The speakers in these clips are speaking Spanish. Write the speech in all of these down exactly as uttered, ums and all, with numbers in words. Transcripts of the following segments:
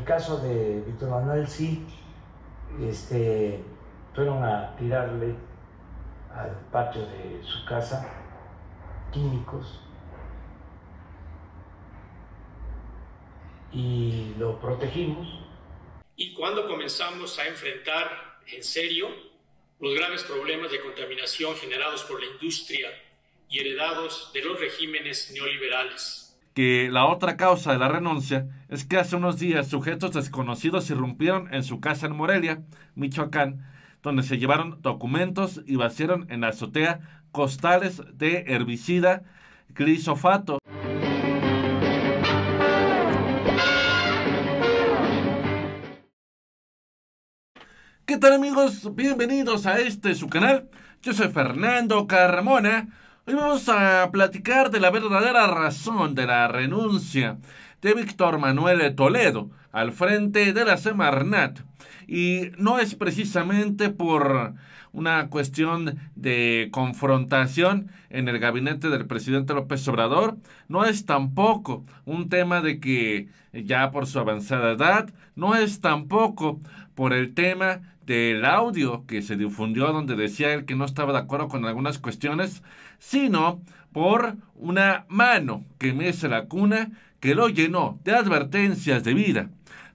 el caso de Víctor Manuel sí este, fueron a tirarle al patio de su casa químicos y lo protegimos. Y cuando comenzamos a enfrentar en serio los graves problemas de contaminación generados por la industria y heredados de los regímenes neoliberales. Que la otra causa de la renuncia es que hace unos días sujetos desconocidos irrumpieron en su casa en Morelia, Michoacán, donde se llevaron documentos y vaciaron en la azotea costales de herbicida glifosato. ¿Qué tal, amigos? Bienvenidos a este su canal. Yo soy Fernando Carmona. Hoy vamos a platicar de la verdadera razón de la renuncia de Víctor Manuel Toledo al frente de la SEMARNAT. Y no es precisamente por una cuestión de confrontación en el gabinete del presidente López Obrador, no es tampoco un tema de que ya por su avanzada edad, no es tampoco por el tema del audio que se difundió donde decía él que no estaba de acuerdo con algunas cuestiones, sino por una mano que mece la cuna que lo llenó de advertencias de vida,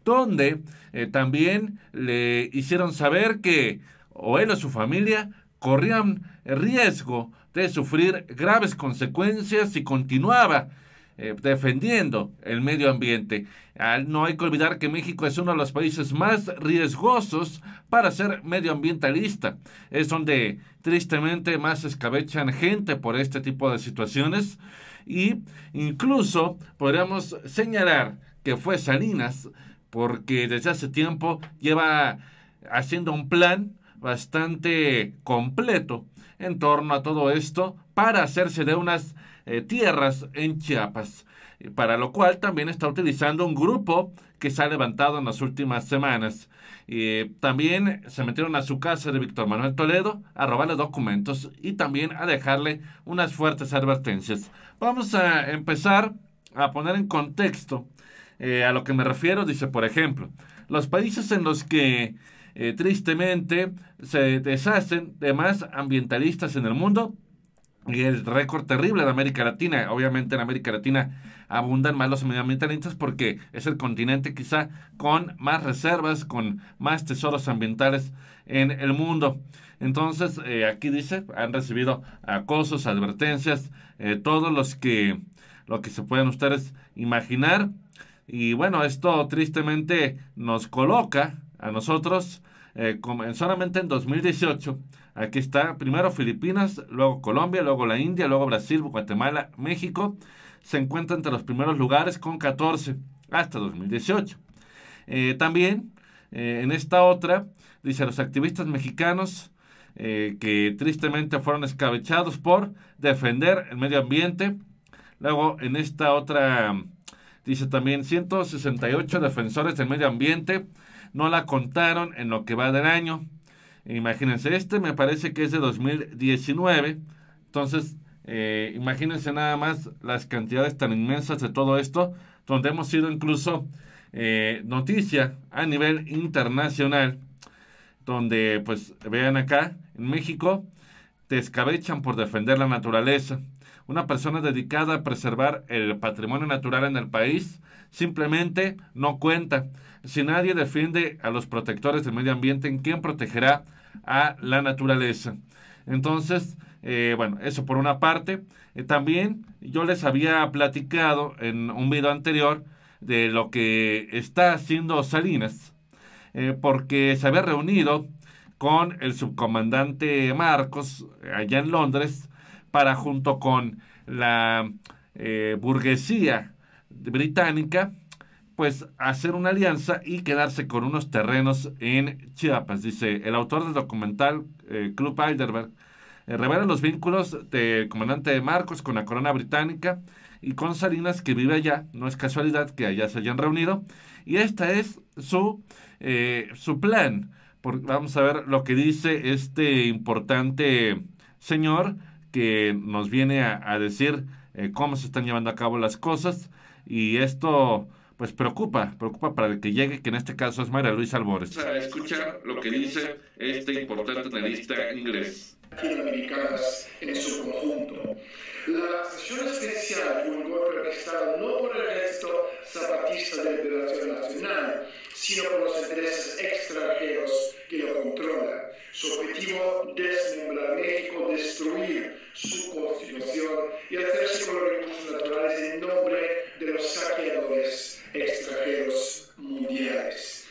donde eh, también le hicieron saber que o él o su familia corrían riesgo de sufrir graves consecuencias si continuaba Eh, defendiendo el medio ambiente. Ah, no hay que olvidar que México es uno de los países más riesgosos para ser medioambientalista. Es donde tristemente más escabechan gente por este tipo de situaciones. Y incluso podríamos señalar que fue Salinas, porque desde hace tiempo lleva haciendo un plan bastante completo en torno a todo esto para hacerse de unas Eh, tierras en Chiapas, para lo cual también está utilizando un grupo que se ha levantado en las últimas semanas. Eh, también se metieron a su casa de Víctor Manuel Toledo a robarle documentos y también a dejarle unas fuertes advertencias. Vamos a empezar a poner en contexto eh, a lo que me refiero. Dice, por ejemplo, los países en los que eh, tristemente se deshacen de más ambientalistas en el mundo, y el récord terrible de América Latina. Obviamente en América Latina abundan más los medioambientalistas porque es el continente quizá con más reservas, con más tesoros ambientales en el mundo. Entonces, eh, aquí dice, han recibido acosos, advertencias, eh, todos los que, lo que se pueden ustedes imaginar. Y bueno, esto tristemente nos coloca a nosotros eh, solamente en dos mil dieciocho. Aquí está, primero Filipinas, luego Colombia, luego la India, luego Brasil, Guatemala, México. Se encuentra entre los primeros lugares con catorce hasta dos mil dieciocho. Eh, también eh, en esta otra, dice, los activistas mexicanos eh, que tristemente fueron escabechados por defender el medio ambiente. Luego en esta otra, dice también, ciento sesenta y ocho defensores del medio ambiente no la contaron en lo que va del año. Imagínense, este me parece que es de dos mil diecinueve, entonces eh, imagínense nada más las cantidades tan inmensas de todo esto, donde hemos sido incluso eh, noticia a nivel internacional, donde pues vean acá, en México te escabechan por defender la naturaleza. Una persona dedicada a preservar el patrimonio natural en el país simplemente no cuenta. Si nadie defiende a los protectores del medio ambiente, ¿en quién protegerá a la naturaleza? Entonces, eh, bueno, eso por una parte. Eh, también yo les había platicado en un video anterior de lo que está haciendo Salinas, eh, porque se había reunido con el subcomandante Marcos allá en Londres para, junto con la eh, burguesía británica, pues hacer una alianza y quedarse con unos terrenos en Chiapas. Dice, el autor del documental eh, Club Eiderberg eh, revela los vínculos del comandante Marcos con la corona británica y con Salinas, que vive allá. No es casualidad que allá se hayan reunido. Y este es su, eh, su plan. Por, vamos a ver lo que dice este importante señor que nos viene a, a decir eh, cómo se están llevando a cabo las cosas. Y esto, pues preocupa, preocupa para el que llegue, que en este caso es María Luisa Albores. Escucha lo que dice este importante analista inglés. Latinoamericanas en su conjunto. La sesión especial fue un golpe registrado no por el ejército zapatista de liberación nacional, sino por los intereses extranjeros que lo controlan. Su objetivo: desmembrar México, destruir su constitución y hacerse con los recursos naturales en nombre de los saqueadores extranjeros mundiales.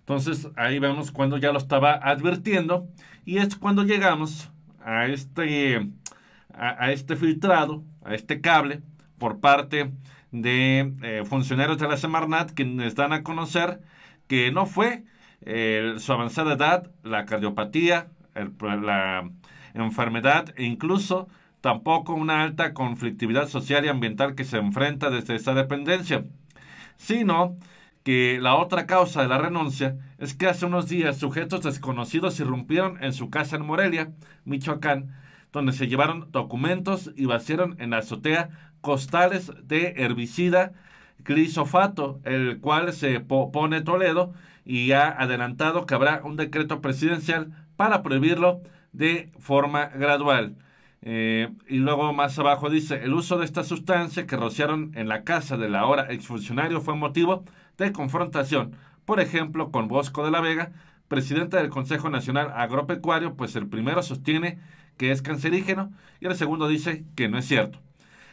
Entonces ahí vemos cuando ya lo estaba advirtiendo, y es cuando llegamos a este, a, a este filtrado, a este cable por parte de eh, funcionarios de la SEMARNAT, quienes dan a conocer que no fue eh, su avanzada edad, la cardiopatía, el, la enfermedad e incluso tampoco una alta conflictividad social y ambiental que se enfrenta desde esta dependencia, sino que la otra causa de la renuncia es que hace unos días sujetos desconocidos irrumpieron en su casa en Morelia, Michoacán, donde se llevaron documentos y vaciaron en la azotea costales de herbicida glifosato, el cual se opone Toledo y ha adelantado que habrá un decreto presidencial para prohibirlo de forma gradual. Eh, y luego más abajo dice: el uso de esta sustancia que rociaron en la casa del ahora exfuncionario fue motivo de confrontación, por ejemplo con Bosco de la Vega, presidente del Consejo Nacional Agropecuario, pues el primero sostiene que es cancerígeno y el segundo dice que no es cierto.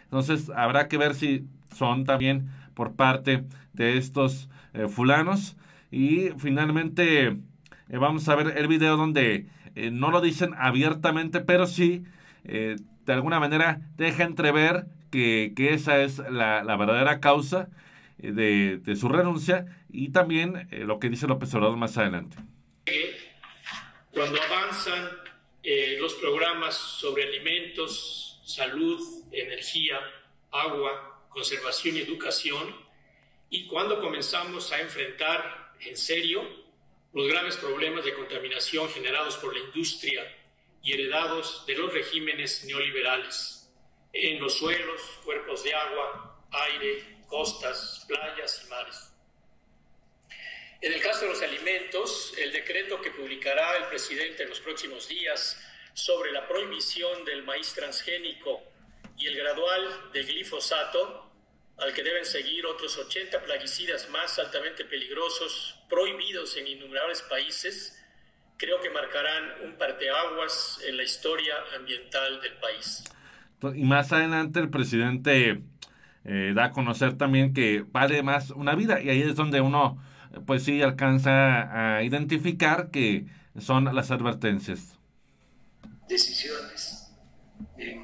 Entonces habrá que ver si son también por parte de estos eh, fulanos. Y finalmente eh, vamos a ver el video donde eh, no lo dicen abiertamente, pero sí Eh, de alguna manera deja entrever que, que esa es la, la verdadera causa eh, de, de su renuncia, y también eh, lo que dice López Obrador más adelante. Cuando avanzan eh, los programas sobre alimentos, salud, energía, agua, conservación y educación, y cuando comenzamos a enfrentar en serio los graves problemas de contaminación generados por la industria y heredados de los regímenes neoliberales, en los suelos, cuerpos de agua, aire, costas, playas y mares. En el caso de los alimentos, el decreto que publicará el presidente en los próximos días sobre la prohibición del maíz transgénico y el gradual del glifosato, al que deben seguir otros ochenta plaguicidas más altamente peligrosos, prohibidos en innumerables países, creo que marcarán un parteaguas en la historia ambiental del país. Y más adelante el presidente eh, da a conocer también que vale más una vida, y ahí es donde uno pues sí alcanza a identificar que son las advertencias. Decisiones en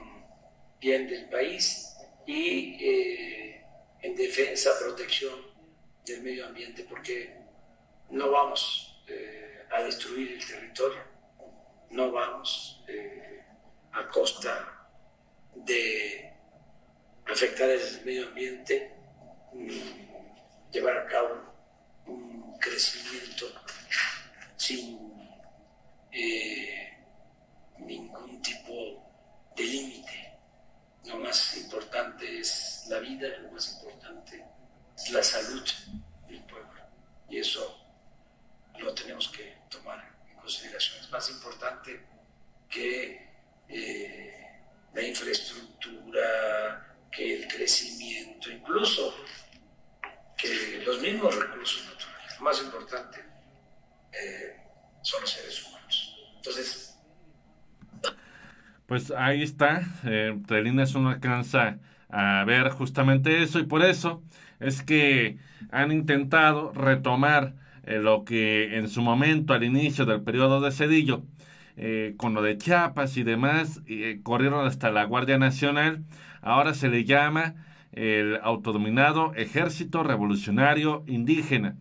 bien del país y eh, en defensa, protección del medio ambiente, porque no vamos Eh, a destruir el territorio, no vamos eh, a costa de afectar el medio ambiente, mm, llevar a cabo un crecimiento sin eh, ningún tipo de límite. Lo más importante es la vida, lo más importante es la salud del pueblo, y eso lo tenemos que tomar en consideración. Es más importante que eh, la infraestructura, que el crecimiento, incluso que los mismos recursos naturales. Lo más importante eh, son los seres humanos. Entonces, pues ahí está. Eh, entre líneas uno alcanza a ver justamente eso, y por eso es que han intentado retomar Eh, lo que en su momento al inicio del periodo de Zedillo, eh, con lo de Chiapas y demás, eh, corrieron hasta la Guardia Nacional. Ahora se le llama el autodenominado Ejército Revolucionario Indígena,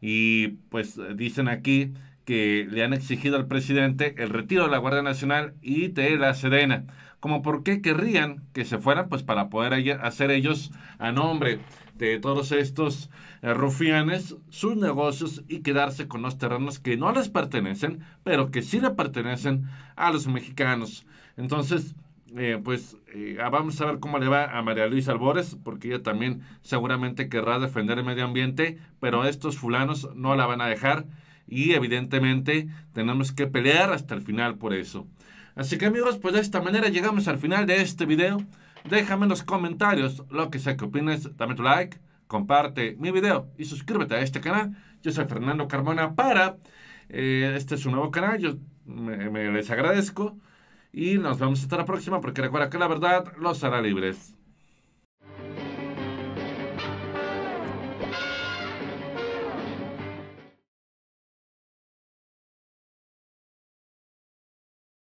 y pues dicen aquí que le han exigido al presidente el retiro de la Guardia Nacional y de la Sedena, como por qué querrían que se fueran, pues para poder hacer ellos a nombre de todos estos eh, rufianes sus negocios y quedarse con los terrenos que no les pertenecen, pero que sí le pertenecen a los mexicanos. Entonces eh, pues eh, vamos a ver cómo le va a María Luisa Albores, porque ella también seguramente querrá defender el medio ambiente, pero estos fulanos no la van a dejar y evidentemente tenemos que pelear hasta el final por eso. Así que amigos, pues de esta manera llegamos al final de este video. Déjame en los comentarios lo que sea que opines, dame tu like, comparte mi video y suscríbete a este canal. Yo soy Fernando Carmona para eh, este es un nuevo canal, yo me, me les agradezco y nos vemos hasta la próxima, porque recuerda que la verdad los hará libres.